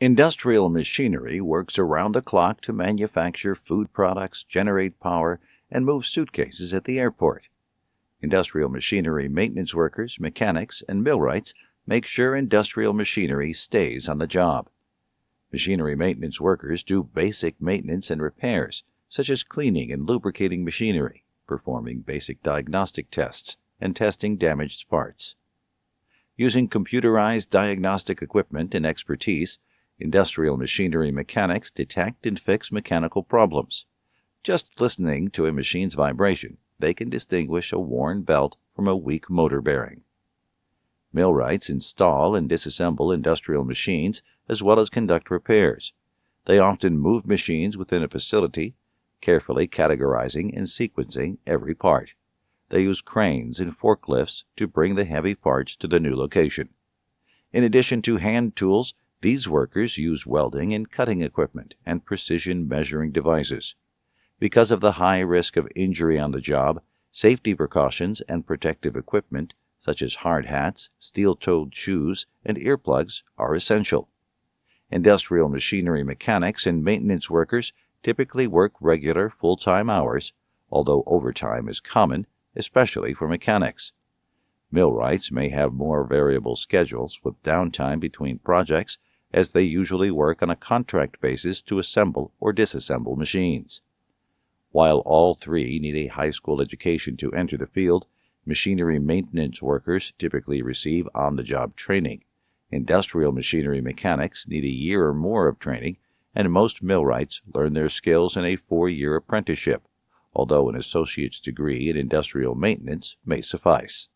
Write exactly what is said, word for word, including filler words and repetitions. Industrial machinery works around the clock to manufacture food products, generate power, and move suitcases at the airport. Industrial machinery maintenance workers, mechanics, and millwrights make sure industrial machinery stays on the job. Machinery maintenance workers do basic maintenance and repairs, such as cleaning and lubricating machinery, performing basic diagnostic tests, and testing damaged parts. Using computerized diagnostic equipment and expertise, industrial machinery mechanics detect and fix mechanical problems. Just listening to a machine's vibration, they can distinguish a worn belt from a weak motor bearing. Millwrights install and disassemble industrial machines as well as conduct repairs. They often move machines within a facility, carefully categorizing and sequencing every part. They use cranes and forklifts to bring the heavy parts to the new location. In addition to hand tools, these workers use welding and cutting equipment and precision measuring devices. Because of the high risk of injury on the job, safety precautions and protective equipment, such as hard hats, steel-toed shoes, and earplugs, are essential. Industrial machinery mechanics and maintenance workers typically work regular full-time hours, although overtime is common, especially for mechanics. Millwrights may have more variable schedules with downtime between projects, as they usually work on a contract basis to assemble or disassemble machines. While all three need a high school education to enter the field, machinery maintenance workers typically receive on-the-job training. Industrial machinery mechanics need a year or more of training, and most millwrights learn their skills in a four-year apprenticeship, although an associate's degree in industrial maintenance may suffice.